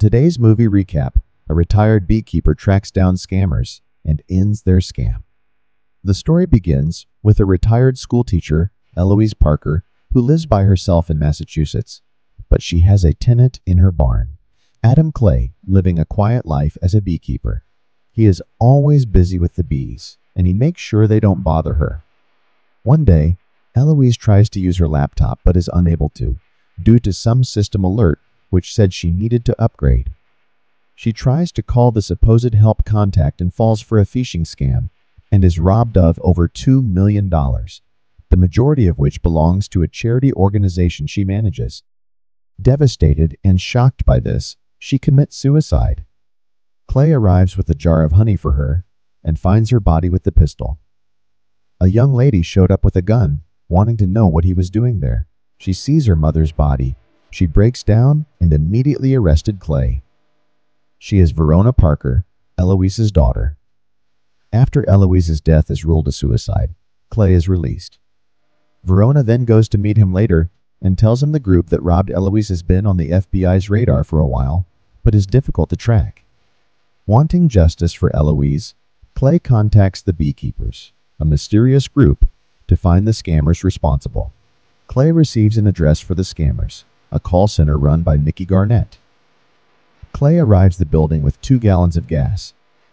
On today's movie recap, a retired beekeeper tracks down scammers and ends their scam. The story begins with a retired schoolteacher, Eloise Parker, who lives by herself in Massachusetts, but she has a tenant in her barn, Adam Clay, living a quiet life as a beekeeper. He is always busy with the bees, and he makes sure they don't bother her. One day, Eloise tries to use her laptop but is unable to, due to some system alert which said she needed to upgrade. She tries to call the supposed help contact and falls for a phishing scam, and is robbed of over $2 million, the majority of which belongs to a charity organization she manages. Devastated and shocked by this, she commits suicide. Clay arrives with a jar of honey for her and finds her body with the pistol. A young lady showed up with a gun, wanting to know what he was doing there. She sees her mother's body. She breaks down and immediately arrested Clay. She is Verona Parker, Eloise's daughter. After Eloise's death is ruled a suicide, Clay is released. Verona then goes to meet him later and tells him the group that robbed Eloise has been on the FBI's radar for a while, but is difficult to track. Wanting justice for Eloise, Clay contacts the Beekeepers, a mysterious group, to find the scammers responsible. Clay receives an address for the scammers, a call center run by Mickey Garnett. Clay arrives at the building with 2 gallons of gas.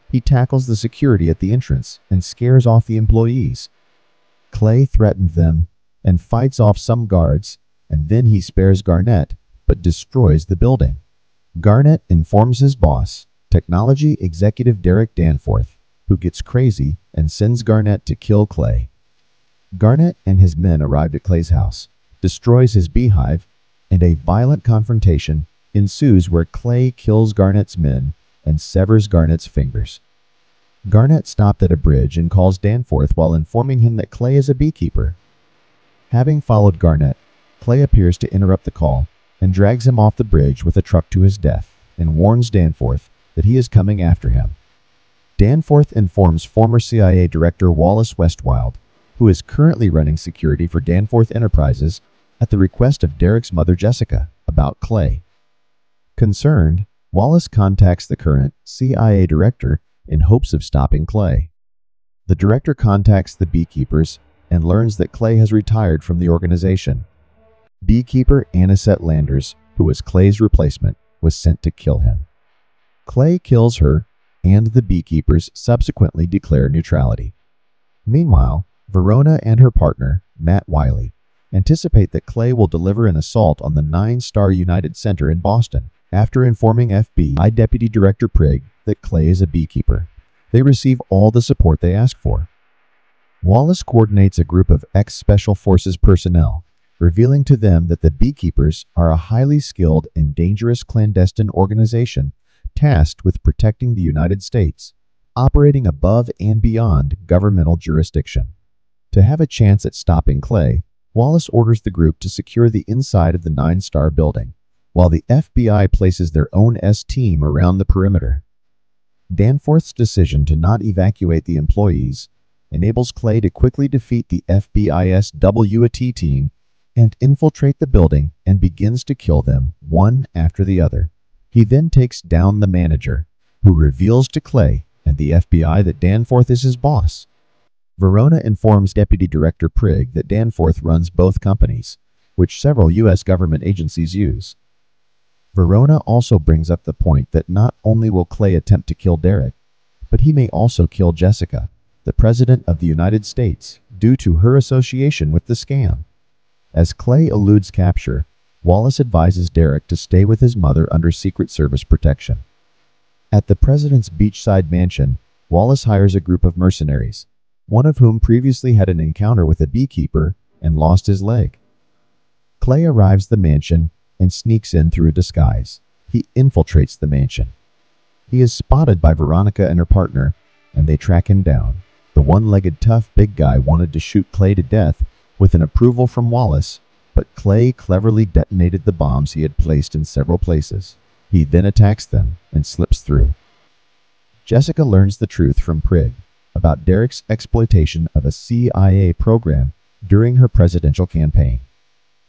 He tackles the security at the entrance and scares off the employees. Clay threatens them and fights off some guards, and then he spares Garnett but destroys the building. Garnett informs his boss, technology executive Derek Danforth, who gets crazy and sends Garnett to kill Clay. Garnett and his men arrived at Clay's house, destroys his beehive, and a violent confrontation ensues where Clay kills Garnett's men and severs Garnett's fingers. Garnett stopped at a bridge and calls Danforth while informing him that Clay is a beekeeper. Having followed Garnett, Clay appears to interrupt the call and drags him off the bridge with a truck to his death, and warns Danforth that he is coming after him. Danforth informs former CIA Director Wallace Westwild, who is currently running security for Danforth Enterprises, at the request of Derek's mother Jessica, about Clay. Concerned, Wallace contacts the current CIA director in hopes of stopping Clay. The director contacts the Beekeepers and learns that Clay has retired from the organization. Beekeeper Anisette Landers, who was Clay's replacement, was sent to kill him. Clay kills her, and the Beekeepers subsequently declare neutrality. Meanwhile, Verona and her partner, Matt Wiley, anticipate that Clay will deliver an assault on the 9-star United Center in Boston. After informing FBI Deputy Director Prigg that Clay is a beekeeper, they receive all the support they ask for. Wallace coordinates a group of ex-Special Forces personnel, revealing to them that the Beekeepers are a highly skilled and dangerous clandestine organization tasked with protecting the United States, operating above and beyond governmental jurisdiction. To have a chance at stopping Clay, Wallace orders the group to secure the inside of the 9-star building, while the FBI places their own S-team around the perimeter. Danforth's decision to not evacuate the employees enables Clay to quickly defeat the FBI's WAT team and infiltrate the building, and begins to kill them one after the other. He then takes down the manager, who reveals to Clay and the FBI that Danforth is his boss. Verona informs Deputy Director Prigg that Danforth runs both companies, which several U.S. government agencies use. Verona also brings up the point that not only will Clay attempt to kill Derek, but he may also kill Jessica, the President of the United States, due to her association with the scam. As Clay eludes capture, Wallace advises Derek to stay with his mother under Secret Service protection. At the President's beachside mansion, Wallace hires a group of mercenaries, one of whom previously had an encounter with a beekeeper and lost his leg. Clay arrives at the mansion and sneaks in through a disguise. He infiltrates the mansion. He is spotted by Veronica and her partner, and they track him down. The one-legged tough big guy wanted to shoot Clay to death with an approval from Wallace, but Clay cleverly detonated the bombs he had placed in several places. He then attacks them and slips through. Jessica learns the truth from Prigg about Derek's exploitation of a CIA program during her presidential campaign.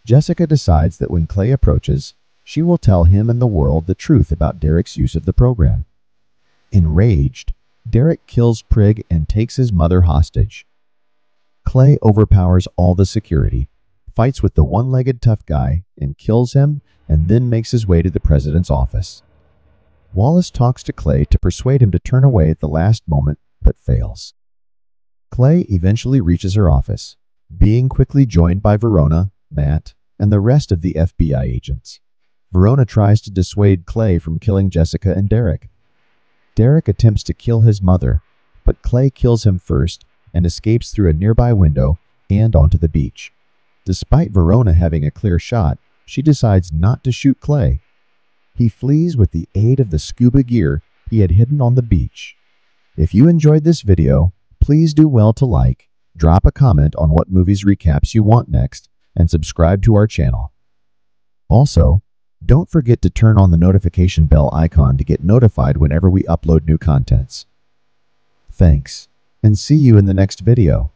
Jessica decides that when Clay approaches, she will tell him and the world the truth about Derek's use of the program. Enraged, Derek kills Prigg and takes his mother hostage. Clay overpowers all the security, fights with the one-legged tough guy and kills him, and then makes his way to the president's office. Wallace talks to Clay to persuade him to turn away at the last moment, but fails. Clay eventually reaches her office, being quickly joined by Verona, Matt, and the rest of the FBI agents. Verona tries to dissuade Clay from killing Jessica and Derek. Derek attempts to kill his mother, but Clay kills him first and escapes through a nearby window and onto the beach. Despite Verona having a clear shot, she decides not to shoot Clay. He flees with the aid of the scuba gear he had hidden on the beach. If you enjoyed this video, please do well to like, drop a comment on what movies recaps you want next, and subscribe to our channel. Also, don't forget to turn on the notification bell icon to get notified whenever we upload new contents. Thanks, and see you in the next video.